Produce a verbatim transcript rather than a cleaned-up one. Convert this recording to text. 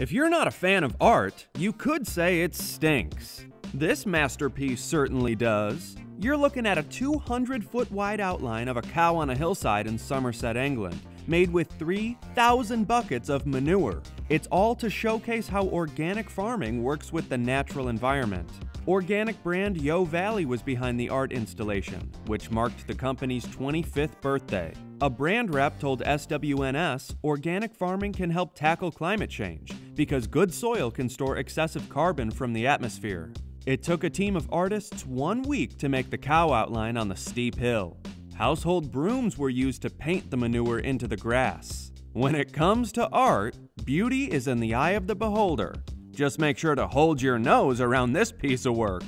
If you're not a fan of art, you could say it stinks. This masterpiece certainly does. You're looking at a two hundred foot wide outline of a cow on a hillside in Somerset, England, made with three thousand buckets of manure. It's all to showcase how organic farming works with the natural environment. Organic brand Yeo Valley was behind the art installation, which marked the company's twenty-fifth birthday. A brand rep told S W N S, organic farming can help tackle climate change because good soil can store excessive carbon from the atmosphere. It took a team of artists one week to make the cow outline on the steep hill. Household brooms were used to paint the manure into the grass. When it comes to art, beauty is in the eye of the beholder. Just make sure to hold your nose around this piece of work.